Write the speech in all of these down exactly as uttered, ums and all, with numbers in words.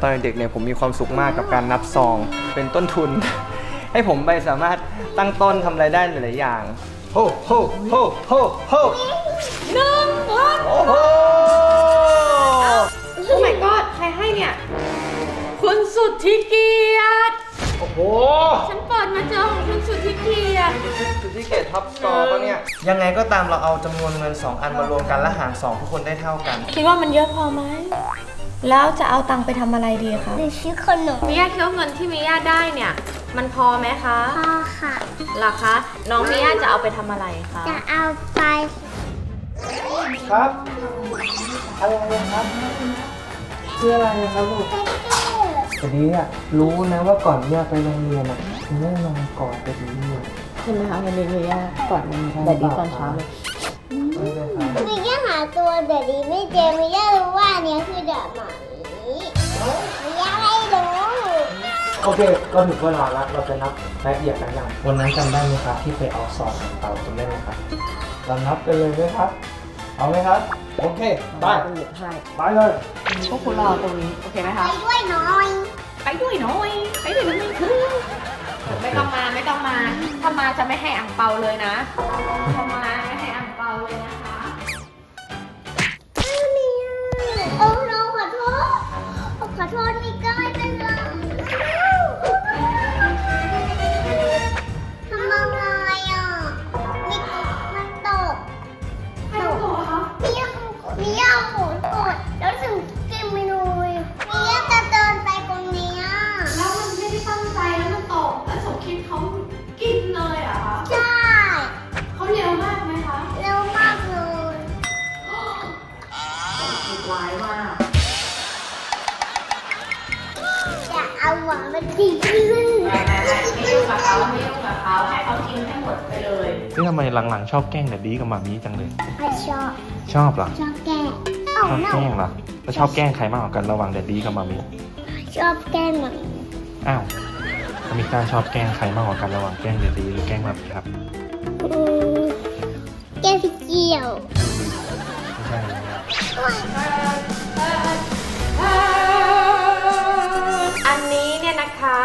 ตอนเด็กเนี่ยผมมีความสุขมากกับการนับซองเป็นต้นทุน ให้ผมไปสามารถตั้งต้นทำรายได้หลายๆอย่างโฮโฮโฮโฮโฮหนึ่งพันโอ้โหโอ้ my god ใครให้เนี่ยคุณสุดที่เกียรติโอ้โหฉันเปิดมาเจอของคุณสุดที่เกียรติสุดที่เกียรติท็อปสตอร์ป่ะเนี่ยยังไงก็ตามเราเอาจำนวนเงินสองอันมารวมกันและหารสองทุกคนได้เท่ากันคิดว่ามันเยอะพอไหมแล้วจะเอาตังค์ไปทำอะไรดีคะไปซื้อขนมมิยาคิดว่าเงินที่มิยาได้เนี่ยมันพอไหมคะพอค่ะหรอคะน้องมิยาจะเอาไปทำอะไรคะจะเอาไปครับอะไรนะครับชื่ออะไรนะครับลูกแต่นี้อ่ะรู้นะว่าก่อนมิยาไปโรงเรียนอ่ะคุณแม่นอนกอดแต่ดีเลยใช่ไหมคะวันนี้มิยากอดมันแต่ดีตอนเช้าเลยมิยาหาตัวแต่ดีไม่เจอมิยารู้ว่าเนี่ยคือเด็กหมามิยาไม่รู้โอเคก็ถึงเวลาละเราจะนับรายละเอียดกันอย่างวันนั้นจำได้ไหมครับที่ไปเอาซองเต่าจำได้ไหมครับเรานับกันเลยไหมครับเอาไหมครับโอเคไปไปเลยพวกคุณรอตรงนี้โอเคไหมครับไปด้วยหน่อยไปด้วยหน่อยไปด้วยหน่อยคือไม่ต้องมาไม่ต้องมาถ้ามาจะไม่ให้อั่งเปาเลยนะถ้ามาไม่ให้อั่งเปาเลยนะคะโอ้โหขอโทษขอโทษนี่ก็ไม่เป็นไรนี่ทำไมหลังๆชอบแกล้งแต่ดีกับหมามีจังเลยชอบชอบเหรอชอบแกล้งชอบแกล้งเหรอแล้วชอบแกล้งใครมากกว่ากันระหว่างแต่ดีกับหมามีชอบแกล้งหมามีอ้าวอามิก้าชอบแกล้งใครมากกว่ากันระหว่างแกล้งแต่ดีหรือแกล้งหมามีครับแกล้งพี่เกี่ยวไม่ใช่อันนี้เนี่ยนะคะ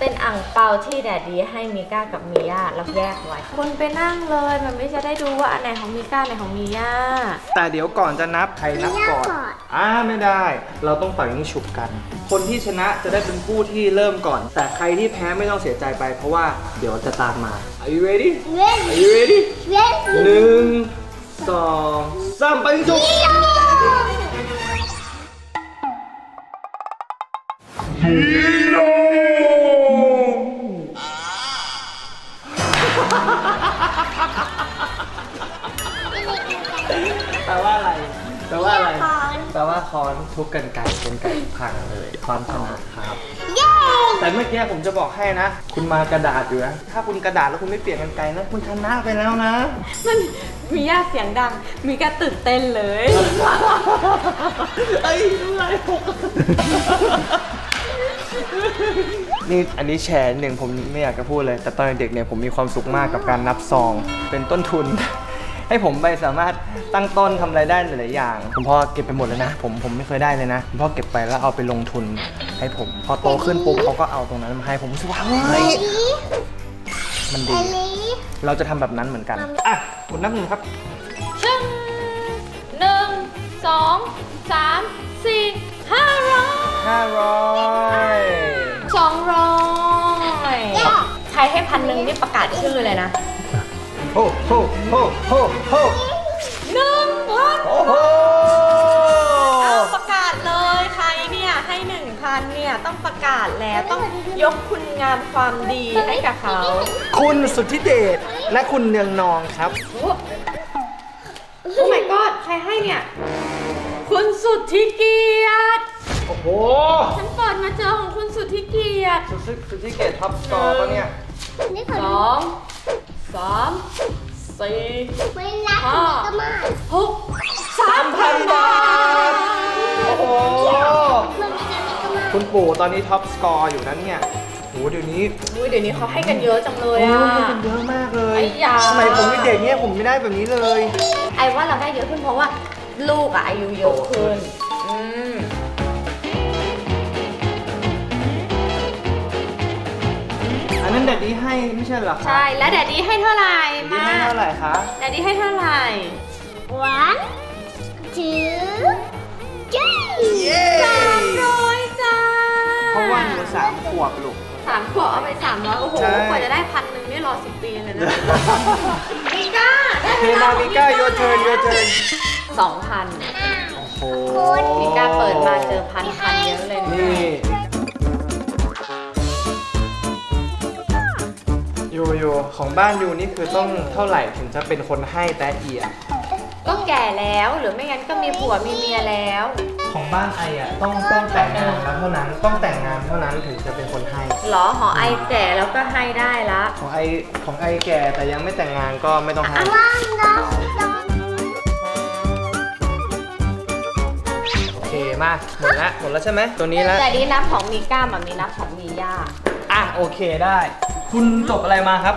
เป็นอั่งเปาที่แดดดีให้มิก้ากับมิยาเราแยกไว้คุณไปนั่งเลยมันไม่จะได้ดูว่าอันไหนของมิก้าอันไหนของมิยาแต่เดี๋ยวก่อนจะนับใครนับก่อนอ่าไม่ได้เราต้องต่อยยิ่งฉุบกันคนที่ชนะจะได้เป็นผู้ที่เริ่มก่อนแต่ใครที่แพ้ไม่ต้องเสียใจไปเพราะว่าเดี๋ยวจะตามมา Are you ready Are you ready หนึ่งสองสามไปยิ่งฉุบแต่ว่าอะไรแต่ว่าอะไรแต่ว่าคอนทุบกันไก่กันไก่พังเลยคอนชนะครับแต่เมื่อกี้ผมจะบอกให้นะคุณมากระดาษอยู่นะถ้าคุณกระดาษแล้วคุณไม่เปลี่ยนกันไก่นะคุณชนะไปแล้วนะมันมีย่าเสียงดังมีกระตื่นเต้นเลยไอ้อะไรพวกนี่อันนี้แชร์หนึ่งผมไม่อยากจะพูดเลยแต่ตอนเด็กเนี่ยผมมีความสุขมากกับการนับซองเป็นต้นทุนให้ผมไปสามารถตั้งต้นทำรายได้หลายอย่างคุณพ่อเก็บไปหมดแล้วนะผมผมไม่เคยได้เลยนะคุณพ่อเก็บไปแล้วเอาไปลงทุนให้ผมพอโตขึ้นปุ๊บเขาก็เอาตรงนั้นมาให้ผมสว่างเลยมันดีเราจะทำแบบนั้นเหมือนกันอ่ะกดนับหนึ่งครับหนึ่งสองสามสี่ห้าร้อยห้าร้อยสองร้อยใครให้พันหนึ่งนี่ประกาศชื่อเลยนะโอ้โหโอ้โหโอ้หนึ่งพันโอ้โหประกาศเลยใครเนี่ยให้หนึ่งพันเนี่ยต้องประกาศแล้วต้องยกคุณงามความดีให้กับเขาคุณสุทธิเดชและคุณเนืองนองครับโอ้ my god ใครให้เนี่ยคุณสุทธิเกียรติโอ้โหฉันเปิดมาเจอของคุณสุทธิเกียรติสุทธิเกียรติท็อปสตอร์ป่ะเนี่ยสองสามสี่ห้าหกสามพันบาทโอ้โหคุณปู่ตอนนี้ท็อปสกอร์อยู่นั้นเนี่ยโอ้โหเดี๋ยวนี้เดี๋ยวนี้เขาให้กันเยอะจังเลยอ่ะให้กันเยอะมากเลยสมัยผมเป็นเด็กเนี่ยผมไม่ได้แบบนี้เลยไอ้ว่าเราได้เยอะขึ้นเพราะว่าลูกอะอายุเยอะขึ้น ดดดี้ให้ไม่ใช่เหรอคะใช่แล้วแดดดี้ให้เท่าไหร่มาให้เท่าไหร่คะแดดดี้ให้เท่าไหร่ หนึ่ง สอง สาม สามร้อยจ้าเพราะว่าหนูสามขวบลูกสามขวบเอาไปสามร้อยโอ้โหกว่าจะได้พันหนึ่งนี่รอสิบปีเลยนะมิก้าได้เวลามิก้าโยเทิร์นโยเทิร์นสองพันมิก้าเปิดมาเจอพันพันเยอะเลยนี่ยูยูของบ้านยูนี่คือต้องเท่าไหร่ถึงจะเป็นคนให้แต่เอียก็แก่แล้วหรือไม่งั้นก็มีผัวมีเมียแล้วของบ้านไออ่ะต้องต้องแต่งงานแล้วเท่านั้นต้องแต่งงานเท่านั้นถึงจะเป็นคนให้หรอของไอแก่แล้วก็ให้ได้ละของไอของไอแก่แต่ยังไม่แต่งงานก็ไม่ต้องให้โอเคมาหมดละหมดแล้วใช่ไหมตัวนี้ละแต่ดีนับของมีก้ามันมีนับของมีย่าอ่ะโอเคได้คุณจบอะไรมาครับ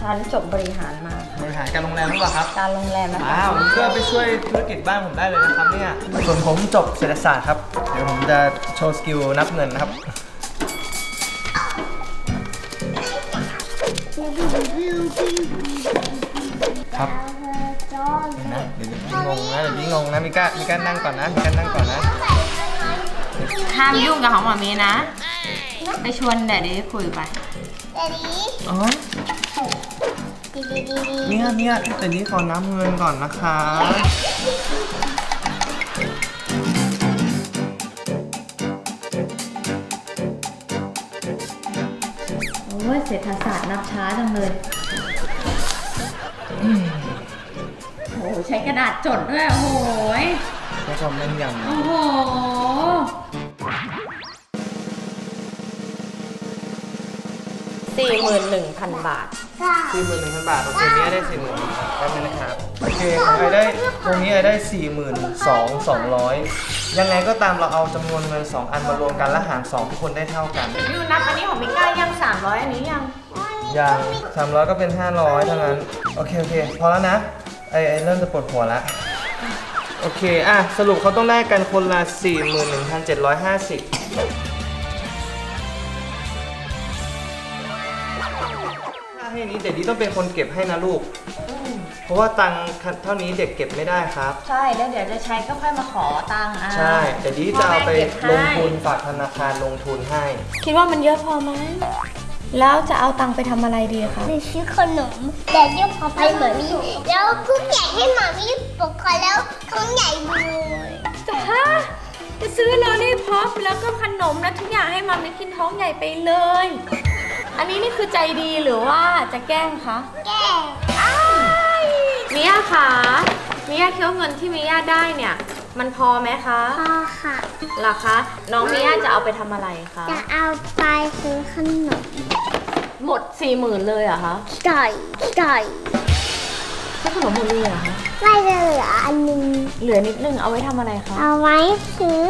ฉันจบบริหารมาบริหารการโรงแรมหรือเปล่าครับการโรงแรมนะครับอ้าวเพื่อไปช่วยธุรกิจบ้านผมได้เลยนะครับเนี่ยส่วนผมจบเศรษฐศาสตร์ครับเดี๋ยวผมจะโชว์สกิลนับเงินนะครับครับนะเดี๋ยวยิ่งงงนะเดี๋ยวยิ่งงงนะมีก้ามีก้านั่งก่อนนะมีก้านั่งก่อนนะห้ามยุ่งกับของหมอมีนะไปชวนแดดดี้คุยไปแดดดี้อ๋อเนี่ยเนี่ยแต่นี้ขอน้ำเงินก่อนนะคะโอ้ยเศรษฐศาสตร์นับช้าจังเลยโอ้ใช้กระดาษจดด้วยโอ้โหใช้ความแม่นยำโอ้โหสี่หมื่นหนึ่งพันบาทสี่หมื่นหนึ่งพันบาทโอเคนี้ได้สี่หมื่นแป๊บนึงนะครับโอเคไอได้ตรงนี้ไอได้สี่หมื่นสองสองร้อยยังไงก็ตามเราเอาจำนวนเงินสองอันมารวมกันและหารสองทุกคนได้เท่ากันยูนับอันนี้ของมิก้ายังสามร้อยอันนี้ยังยังสามร้อยก็เป็นห้าร้อยเท่านั้นโอเคโอเคพอแล้วนะไอไอเริ่มจะปวดหัวละโอเคอ่ะสรุปเขาต้องได้กันคนละสี่หมื่นหนึ่งพันเจ็ดร้อยห้าสิบอย่างนี้เด็กดีต้องเป็นคนเก็บให้นะลูกเพราะว่าตังค์เท่านี้เด็กเก็บไม่ได้ครับใช่แล้วเดี๋ยวจะใช้ก็ค่อยมาขอตังค์อ่ะใช่แต่ดีจะเอาไปลงทุนฝากธนาคารลงทุนให้คิดว่ามันเยอะพอไหมแล้วจะเอาตังค์ไปทำอะไรดีคะไปซื้อขนมแต่เดี๋ยวพอไปหมามีแล้วผู้ใหญ่ให้หมามีปกครองแล้วเขาใหญ่บุยจ้าจะซื้อโรลลี่พ็อปแล้วก็ขนมและทุกอย่างให้หมามีกินท้องใหญ่ไปเลยอันนี้นี่คือใจดีหรือว่าจะแกล้งคะแกล้งมิยาค่ะมิยาเคี้ยวเงินที่มิยาได้เนี่ยมันพอไหมคะพอค่ะหรอคะน้องมิยาจะเอาไปทำอะไรคะจะเอาไปซื้อขนมหมดสี่หมื่นเลยเหรอคะใช่ใช่ซื้อขนมหมดเลยเหรอคะไม่เหลืออันนึงเหลือนิดนึงเอาไว้ทำอะไรคะเอาไว้ซื้อ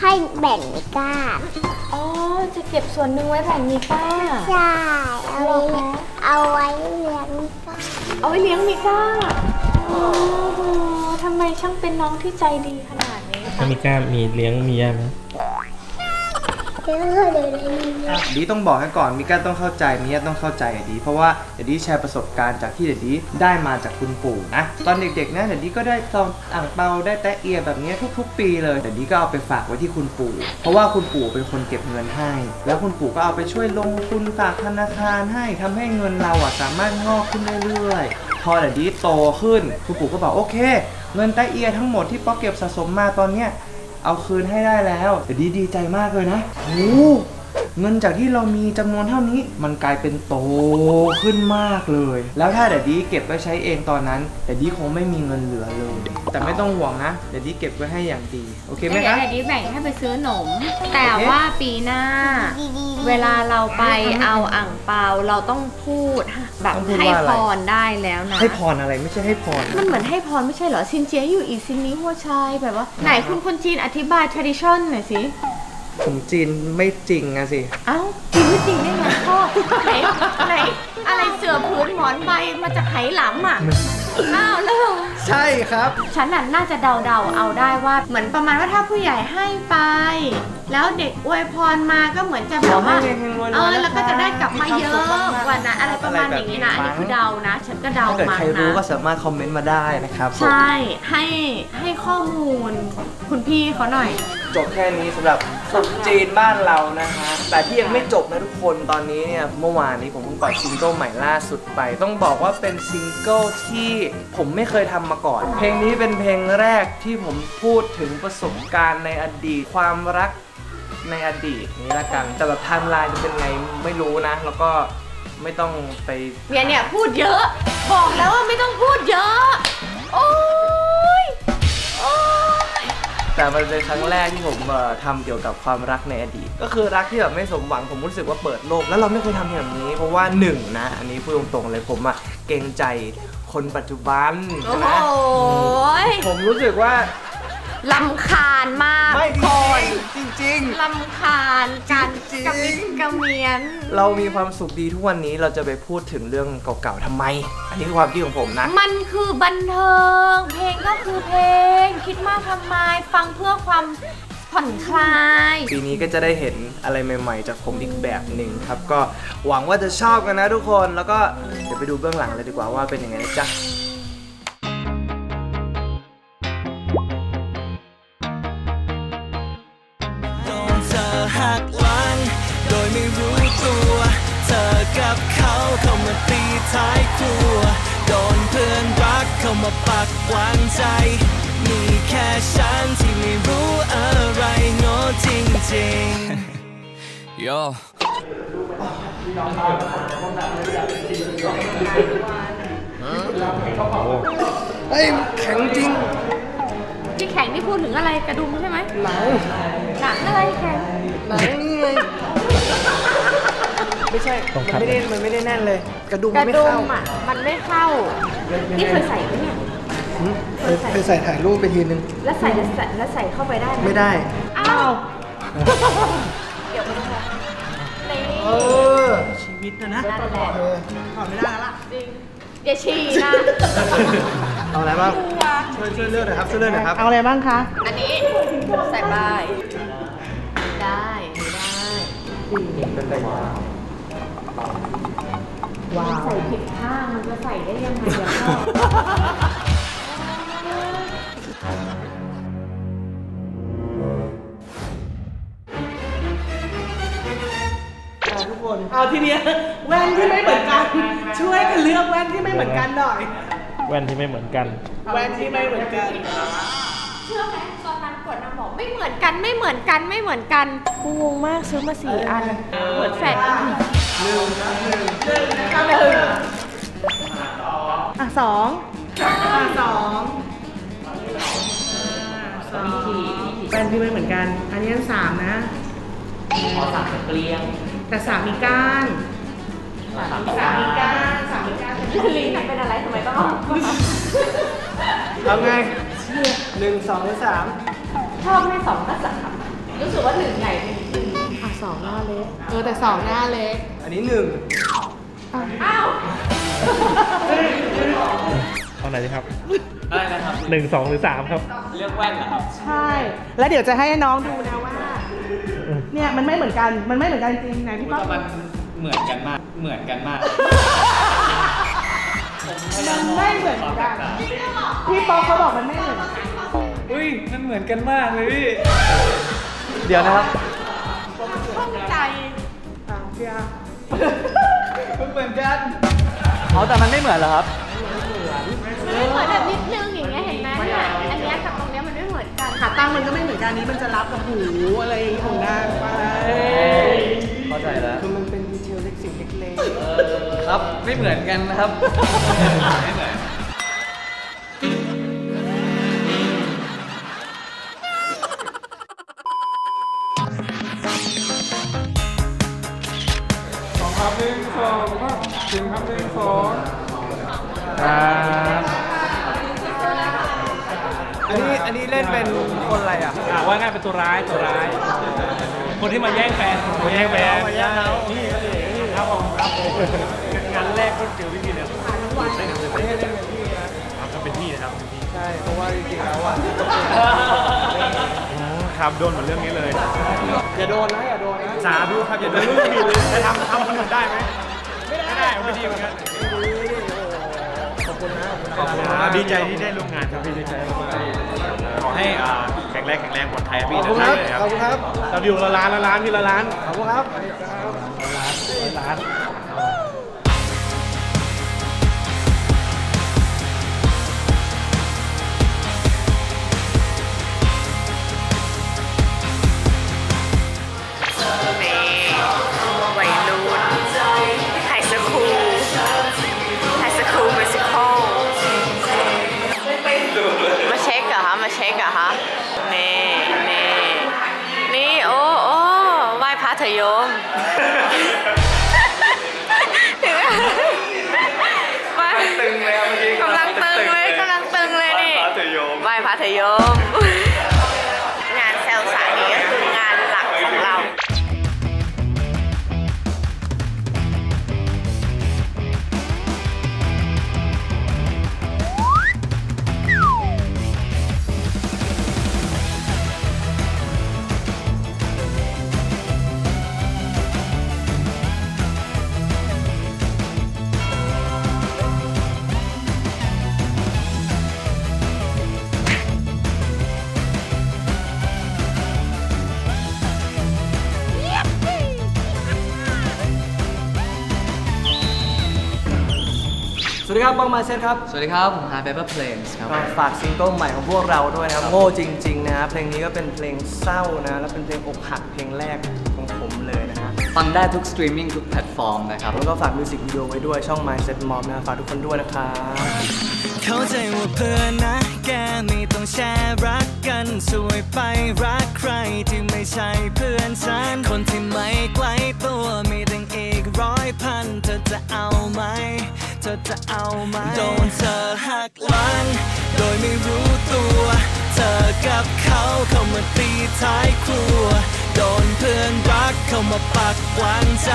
ให้แบ่งมิก้าอ๋อจะเก็บส่วนหนึ่งไว้แบ่งมิก้าใช่เอาไว้เอาไว้เลี้ยงมิก้าเอาไว้เลี้ยงมิก้าโอ้โหทำไมช่างเป็นน้องที่ใจดีขนาดนี้คะมิก้ามีเลี้ยงมีย่าไหมดีต้องบอกให้ก่อนมิก้าต้องเข้าใจมิก้าต้องเข้าใจดีเพราะว่าเดดี้แชร์ประสบการณ์จากที่เดดี้ได้มาจากคุณปู่นะตอนเด็กๆนะเดดี้ก็ได้ซองอ่างเปาได้แตะเอียแบบนี้ทุกๆปีเลยเดดี้ก็เอาไปฝากไว้ที่คุณปู่เพราะว่าคุณปู่เป็นคนเก็บเงินให้แล้วคุณปู่ก็เอาไปช่วยลงทุนฝากธนาคารให้ทำให้เงินเราอ่ะสามารถงอกขึ้นเรื่อยๆพอเดดี้โตขึ้นคุณปู่ก็บอกโอเคเงินแตะเอียทั้งหมดที่ป๊อกเก็บสะสมมาตอนเนี้ยเอาคืนให้ได้แล้วเดดี้ดีใจมากเลยนะโอ้เงินจากที่เรามีจำนวนเท่านี้มันกลายเป็นโตขึ้นมากเลยแล้วถ้าเดดี้เก็บไว้ใช้เองตอนนั้นเดดี้คงไม่มีเงินเหลือเลยแต่ไม่ต้องห่วงนะเดดี้เก็บไว้ให้อย่างดีโอเคไหมคะเดดี้แบ่งให้ไปซื้อขนมแต่ว่าปีหน้าเวลาเราไปเอาอ่างเปาเราต้องพูดแบบให้พรได้แล้วนะให้พรอะไรไม่ใช่ให้พรมันเหมือนให้พรไม่ใช่เหรอซินเจียอยู่อีซินนี้หัวชายแบบว่าไหนคุณคนจีนอธิบาย tradition หน่อยสิผมจีนไม่จริงอะสิเอ้าจีนไม่จริงได้ไงพ่อไหนไหนอะไรเสือผืนหมอนใบมาจากไหหลำอ่ะอ้าวแล้ว ใช่ครับฉันน่าจะเดาๆเอาได้ว่าเหมือนประมาณว่าถ้าผู้ใหญ่ให้ไปแล้วเด็กอวยพรมาก็เหมือนจะแบบว่าเออแล้วก็จะได้กลับมาเยอะกว่านะอะไรประมาณอย่างนี้นะอันนี้คือเดานะฉันก็เดามานะใครรู้ก็สามารถคอมเมนต์มาได้นะครับใช่ให้ให้ข้อมูลคุณพี่เขาหน่อยจบแค่นี้สำหรับขนมจีนบ้านเรานะฮะแต่ที่ยังไม่จบนะทุกคนตอนนี้เนี่ยเมื่อวานนี้ผมเพิ่งปล่อยซิงเกิลใหม่ล่าสุดไปต้องบอกว่าเป็นซิงเกิลที่ผมไม่เคยทำมาก่อนเพลงนี้เป็นเพลงแรกที่ผมพูดถึงประสบการณ์ในอดีตความรักในอดีตนี้ละกันแต่แบบไทม์ไลน์จะเป็นไงไม่รู้นะแล้วก็ไม่ต้องไปเนี่ยเนี่ยพูดเยอะบอกแล้วว่าไม่ต้องพูดเยอะโอ้ยโอ้ยแต่มันเป็นครั้งแรกที่ผมทำเกี่ยวกับความรักในอดีตก็คือรักที่แบบไม่สมหวังผมรู้สึกว่าเปิดโลกแล้วเราไม่เคยทำแบบนี้เพราะว่าหนึ่งนะอันนี้พูดตรงๆเลยผมอะเกรงใจคนปัจจุบันนะผมรู้สึกว่าลำคาญมากไม่พอจริงๆลำคาญการกระมิดกระเมียนเรามีความสุขดีทุกวันนี้เราจะไปพูดถึงเรื่องเก่าๆทำไมอันนี้คือความคิดของผมนะมันคือบันเทิงเพลงก็คือเพลงคิดมากทำไมฟังเพื่อความผ่อนคลายปีนี้ก็จะได้เห็นอะไรใหม่ๆจากผมอีกแบบหนึ่งครับก็หวังว่าจะชอบกันนะทุกคนแล้วก็เดี๋ยวไปดูเบื้องหลังเลยดีกว่าว่าเป็นยังไงนะจ๊ะหักหลังโดยไม่รู้ตัวเธอกับเขาเข้ามาตีท้ายครัวโดนเพื่อนรักเข้ามาปักวางใจมีแค่ฉันที่ไม่รู้อะไรโง่จริงๆโยไอ้แข็งจริงที่แข็งนี่พูดถึงอะไรกระดุมใช่ไหมหนังหนังอะไรแข็งหนังนี่ไงไม่ใช่มันไม่ได้มันไม่ได้แน่นเลยกระดุมไม่เข้ามันไม่เข้าที่เคยใส่ไหมเนี่ยเคยใส่ถ่ายรูปไปทีนึงแล้วใส่แล้วใส่เข้าไปได้ไหมไม่ได้อ้าวเดี๋ยวมันจะเออชีวิตนะนะต่อไม่ได้แล้วล่ะจริงอย่าฉี่นะเอาอะไรบ้างช่วยช่วยเลือกหน่อยครับช่วยเลือกหน่อยครับเอาอะไรบ้างคะอันนี้ใส่บายได้ไม่ได้ว้าวใส่ผิดข้างมันจะใส่ได้ยังไงเดี๋ยวก็ทุกคนเอาทีเนี้ยแว่นที่ไม่เหมือนกันช่วยกันเลือกแว่นที่ไม่เหมือนกันหน่อยแว่นที่ไม่เหมือนกันแว่นที่ไม่เหมือนกันเชื่อไหมตอนนั้นกดน้ำบอกไม่เหมือนกันไม่เหมือนกันไม่เหมือนกันกูงงมากซื้อมาสี่อันเหมือนแฝดกันหนึ่งหนึ่งหนึ่งก็หนึ่งอ่ะสองอ่ะสองสองแว่นที่ไม่เหมือนกันอันนี้อันสามนะพอสามเกลี้ยงแต่สามมีก้านสามมีก้านสามมีก้านลิ้นเป็นอะไรทำไมต้องเอาไงหนึ่งสองหรือสามชอบไม่สองก็สามรู้สึกว่าหนึ่งใหญ่อ่ะสองหน้าเล็กเออแต่สองหน้าเล็กอันนี้หนึ่งอ้าวเอาไหนดีครับอะไรนะครับหนึ่งสองหรือสามครับเลือกแว่นครับใช่แล้วเดี๋ยวจะให้น้องดูนะว่าเนี่ยมันไม่เหมือนกันมันไม่เหมือนกันจริงนะพี่ป๊อปมันเหมือนกันมากเหมือนกันมากมันไม่เหมือนกันพี่ป๊อปเขาบอกมันไม่เหมือนอุ้ยมันเหมือนกันมากเลยพี่เดี๋ยวนะครับข้องใจต่างเสียมันเหมือนกันเขาแต่มันไม่เหมือนเหรอครับมันไม่เหมือนแบบนิดนึงอย่างเงี้ยเห็นไหมเนี่ยอันนี้กับตรงนี้มันไม่เหมือนกันขาตั้งมันก็ไม่เหมือนกันนี้มันจะรับกับหูอะไรของด้านไปเข้าใจแล้วคือมันเป็นดีเทลเล็กสิ่งเล็กๆครับไม่เหมือนกันนะครับหนึ่งสองครับหนึ่งครับหนึ่งสองครับอันนี้อันนี้เล่นเป็นคนอะไรอ่ะว่าง่ายเป็นตัวร้ายตัวร้ายคนที่มาแย่งแฟนมาแย่งแฟนนี่ครับผมครับผมงานแรกก็เจอพี่เนี่ยเล่นเป็นพี่ ที่นะครับใช่เพราะว่าจริงๆแล้วอ่ะครับโดนเหมือนเรื่องนี้เลยอย่าโดนนะอย่าโดนนะสาธุครับอย่าโดนลูกบิดจะทำทำคนอื่นได้ไหมไม่ได้ไม่ดีเหมือนกันขอบคุณนะขอบคุณนะดีใจที่ได้ร่วมงานครับพี่ดีใจขอให้แข็งแรงแข็งแรงปลอดภัยพี่ขอบคุณครับขอบคุณครับเราดิวละล้านละล้านพี่ละล้านขอบคุณครับละล้านงานแซลสานี้ก็คืองานหลักของเราสวัสดีครับบังมาเซนครับสวัสดีครับผมฮาร์ดเบเบอร์เพลนส์ครับฝากซิงเกิลใหม่ของพวกเราด้วยนะครับโง่จริงๆนะเพลงนี้ก็เป็นเพลงเศร้านะและเป็นเพลงอกหักเพลงแรกของผมเลยนะครับฟังได้ทุกสตรีมมิ่งทุกแพลตฟอร์มนะครับแล้วก็ฝากมิวสิกวิดีโอไว้ด้วยช่อง Mindset Mom นะฝากทุกคนด้วยนะครับเข้าใจว่าเพื่อนนะแกไม่ต้องแชร์รักกันสวยไปรักใครที่ไม่ใช่เพื่อนฉันคนที่ไม่ไกลตัวมีตั้งอีกร้อยพันเธอจะเอาไหมเธอจะเอาไหมโดนเธอหักหลังโดยไม่รู้ตัวเธอกับเขาเข้ามาตีท้ายครัวโดนเพื่อนรักเข้ามาปักหวานใจ